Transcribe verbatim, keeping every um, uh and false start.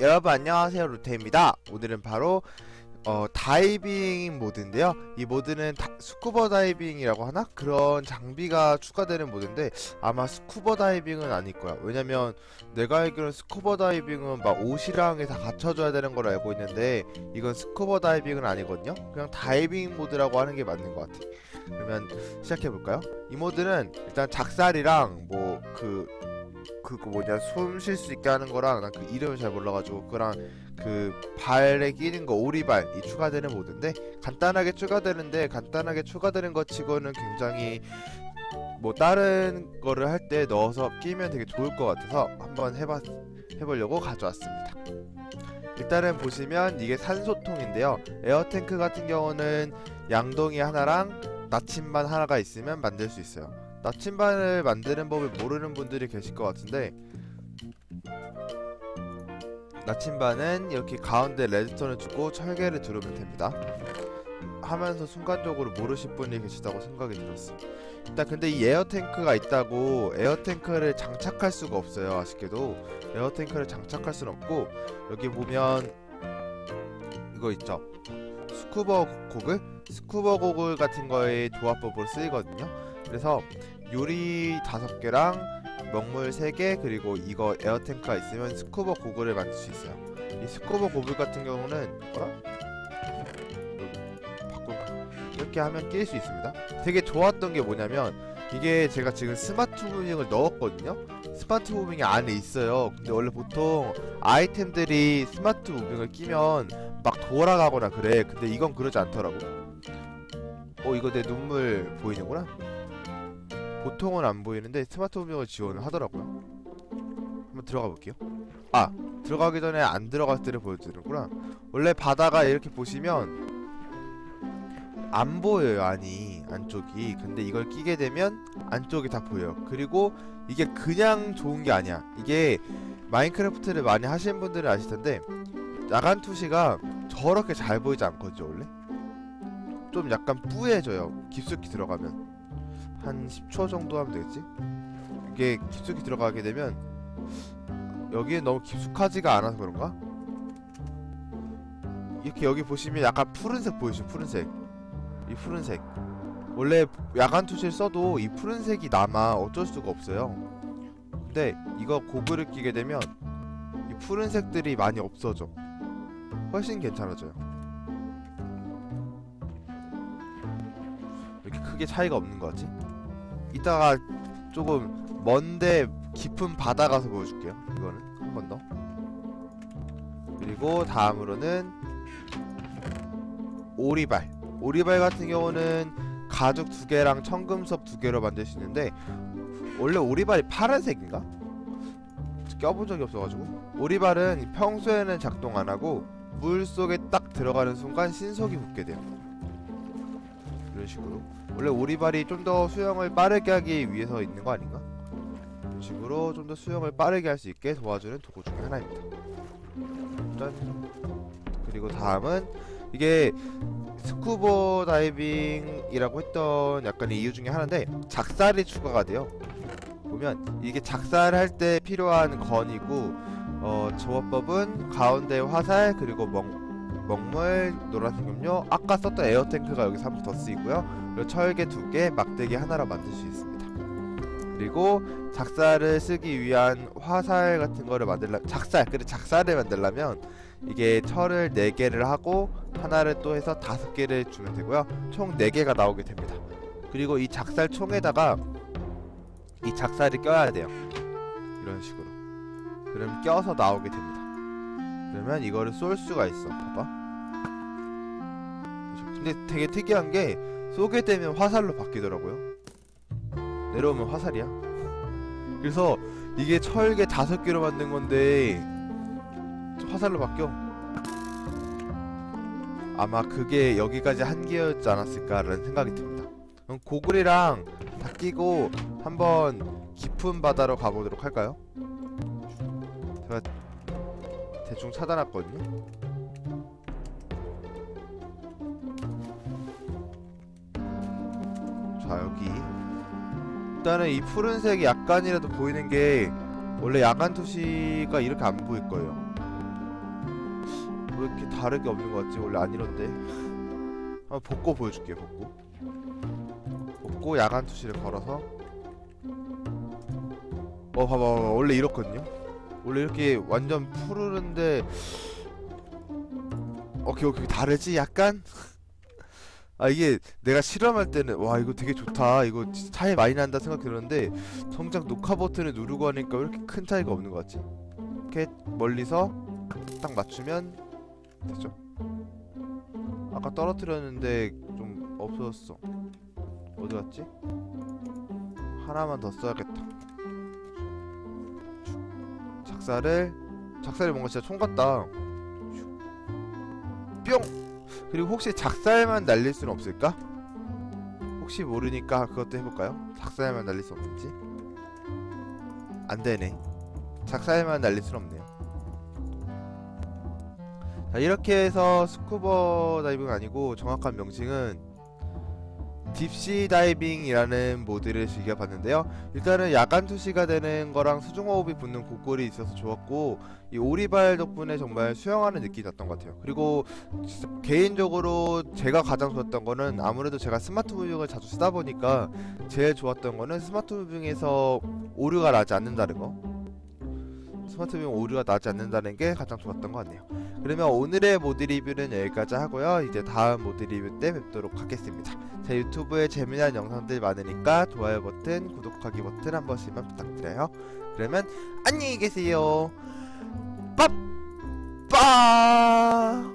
여러분 안녕하세요, 루테입니다. 오늘은 바로 어, 다이빙 모드인데요. 이 모드는 다, 스쿠버 다이빙이라고 하나? 그런 장비가 추가되는 모드인데 아마 스쿠버 다이빙은 아닐거야. 왜냐면 내가 알기로는 스쿠버 다이빙은 막 옷이랑 다 갖춰줘야 되는 걸 알고 있는데 이건 스쿠버 다이빙은 아니거든요. 그냥 다이빙 모드라고 하는게 맞는 것 같아. 그러면 시작해볼까요? 이 모드는 일단 작살이랑 뭐 그 그거 뭐냐 숨 쉴 수 있게 하는 거랑 난 그 이름을 잘 몰라가지고 그랑 그 발에 끼는 거 오리발이 추가되는 모드인데 간단하게 추가되는데 간단하게 추가되는 것 치고는 굉장히 뭐 다른 거를 할 때 넣어서 끼면 되게 좋을 것 같아서 한번 해봤 해보려고 가져왔습니다. 일단은 보시면 이게 산소통인데요. 에어탱크 같은 경우는 양동이 하나랑 나침반 하나가 있으면 만들 수 있어요. 나침반을 만드는 법을 모르는 분들이 계실 것 같은데 나침반은 이렇게 가운데 레드스톤을 주고 철개를 두르면 됩니다. 하면서 순간적으로 모르실 분이 계시다고 생각이 들었어. 일단 근데 이 에어탱크가 있다고 에어탱크를 장착할 수가 없어요. 아쉽게도 에어탱크를 장착할 수는 없고 여기 보면 이거 있죠? 스쿠버 고글? 스쿠버 고글 같은 거의 조합법으로 쓰이거든요. 그래서 요리 다섯 개랑 먹물 세 개 그리고 이거 에어탱크가 있으면 스쿠버 고글을 만들 수 있어요. 이 스쿠버 고글 같은 경우는 뭐라? 바꿀까? 이렇게 하면 낄 수 있습니다. 되게 좋았던 게 뭐냐면 이게 제가 지금 스마트 무빙을 넣었거든요. 스마트 무빙이 안에 있어요. 근데 원래 보통 아이템들이 스마트 무빙을 끼면 막 돌아가거나 그래. 근데 이건 그러지 않더라고. 어 이거 내 눈물 보이는구나. 보통은 안 보이는데 스마트 무빙을 지원을 하더라고요. 한번 들어가 볼게요. 아! 들어가기 전에 안 들어갈 때를 보여드리는구나. 원래 바다가 이렇게 보시면 안 보여요. 아니 안쪽이. 근데 이걸 끼게 되면 안쪽이 다 보여요. 그리고 이게 그냥 좋은 게 아니야. 이게 마인크래프트를 많이 하신 분들은 아실 텐데 야간 투시가 저렇게 잘 보이지 않거든요. 원래 좀 약간 뿌얘져요. 깊숙이 들어가면 한 십 초 정도 하면 되겠지? 이게 깊숙이 들어가게 되면 여기에 너무 깊숙하지가 않아서 그런가? 이렇게 여기 보시면 약간 푸른색 보이시죠? 푸른색. 이 푸른색 원래 야간 투시를 써도 이 푸른색이 남아. 어쩔 수가 없어요. 근데 이거 고글을 끼게 되면 이 푸른색들이 많이 없어져. 훨씬 괜찮아져요. 이렇게 크게 차이가 없는 거 같지? 이따가 조금 먼데 깊은 바다 가서 보여줄게요. 이거는 한 번 더. 그리고 다음으로는 오리발. 오리발 같은 경우는 가죽 두 개랑 청금석 두 개로 만들 수 있는데 원래 오리발이 파란색인가? 껴본 적이 없어가지고. 오리발은 평소에는 작동 안 하고 물 속에 딱 들어가는 순간 신속이 붙게 돼요. 이런 식으로. 원래 오리발이 좀 더 수영을 빠르게 하기 위해서 있는 거 아닌가? 이런 식으로 좀 더 수영을 빠르게 할 수 있게 도와주는 도구 중에 하나입니다. 짠. 그리고 다음은 이게 스쿠버 다이빙이라고 했던 약간의 이유 중에 하나인데 작살이 추가가 돼요. 보면 이게 작살할 때 필요한 건이고 어, 조합법은 가운데 화살 그리고 먹, 먹물, 노란색 음료, 아까 썼던 에어탱크가 여기서 한 번 더 쓰이고요. 그리고 철개 두 개, 막대기 하나로 만들 수 있습니다. 그리고 작살을 쓰기 위한 화살 같은 거를 만들려 작살! 그래 작살을 만들려면 이게 철을 네 개를 하고 하나를 또 해서 다섯 개를 주면 되고요. 총 네 개가 나오게 됩니다. 그리고 이 작살 총에다가 이 작살을 껴야 돼요. 이런 식으로. 그럼 껴서 나오게 됩니다. 그러면 이거를 쏠 수가 있어. 봐봐. 근데 되게 특이한 게 쏘게 되면 화살로 바뀌더라고요. 내려오면 화살이야. 그래서 이게 철개 다섯 개로 만든 건데 화살로 바뀌어. 아마 그게 여기까지 한계였지 않았을까라는 생각이 듭니다. 그럼 고글이랑 다 끼고 한번 깊은 바다로 가보도록 할까요? 제가 대충 찾아놨거든요. 자 여기 일단은 이 푸른색이 약간이라도 보이는 게 원래 야간 투시가 이렇게 안 보일 거예요. 왜 이렇게 다르게 없는 거 같지? 원래 안 이런데. 한번 복고 보여줄게요. 복고 복고 야간 투시를 걸어서 어 봐봐, 봐봐. 원래 이렇거든요. 원래 이렇게 완전 푸르른데 오케이 오케이 다르지? 약간? 아 이게 내가 실험할 때는 와 이거 되게 좋다, 이거 차이 많이 난다 생각 들었는데 정작 녹화 버튼을 누르고 하니까 왜 이렇게 큰 차이가 없는 것 같지? 이렇게 멀리서 딱 맞추면 됐죠? 아까 떨어뜨렸는데 좀 없어졌어. 어디 갔지? 하나만 더 써야겠다. 작살을 작살이 뭔가 진짜 총 같다. 뿅! 그리고 혹시 작살만 날릴 수는 없을까? 혹시 모르니까 그것도 해볼까요? 작살만 날릴 수 없는지? 안되네. 작살만 날릴 수는 없네요. 자 이렇게 해서 스쿠버 다이빙은 아니고 정확한 명칭은 딥시 다이빙이라는 모드를 즐겨봤는데요. 일단은 야간 투시가 되는 거랑 수중호흡이 붙는 고글이 있어서 좋았고, 이 오리발 덕분에 정말 수영하는 느낌이 났던 것 같아요. 그리고 개인적으로 제가 가장 좋았던 거는 아무래도 제가 스마트 무빙을 자주 쓰다 보니까 제일 좋았던 거는 스마트 무빙에서 오류가 나지 않는다는 거. 스마트 무빙 오류가 나지 않는다는 게 가장 좋았던 것 같네요. 그러면 오늘의 모드 리뷰는 여기까지 하고요. 이제 다음 모드 리뷰 때 뵙도록 하겠습니다. 제 유튜브에 재미난 영상들 많으니까 좋아요 버튼, 구독하기 버튼 한 번씩만 부탁드려요. 그러면 안녕히 계세요. 빠빠.